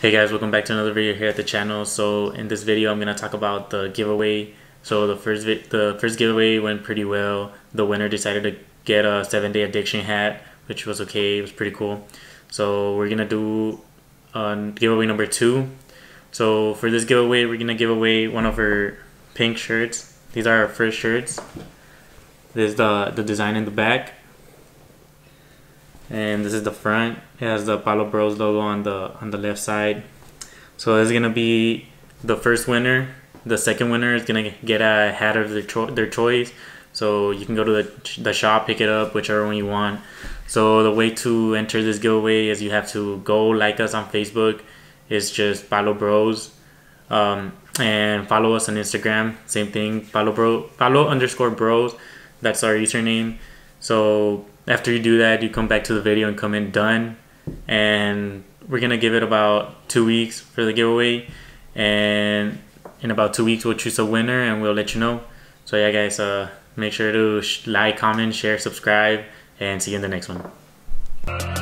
Hey guys, welcome back to another video here at the channel. So in this video I'm going to talk about the giveaway. So the first giveaway went pretty well. The winner decided to get a 7-day addiction hat, which was okay. It was pretty cool. So we're going to do giveaway number 2. So for this giveaway we're going to give away one of her pink shirts. These are our first shirts. This is the design in the back. And this is the front. It has the Palo Bros logo on the left side. So this is gonna be the first winner. The second winner is gonna get a hat of their choice. So you can go to the shop, pick it up, whichever one you want. So the way to enter this giveaway is you have to go like us on Facebook. It's just Palo Bros, and follow us on Instagram. Same thing, Palo_Bros. That's our username. So after you do that, you come back to the video and comment done, and we're gonna give it about 2 weeks for the giveaway, and in about 2 weeks we'll choose a winner and we'll let you know. So yeah guys, make sure to like, comment, share, subscribe, and see you in the next one.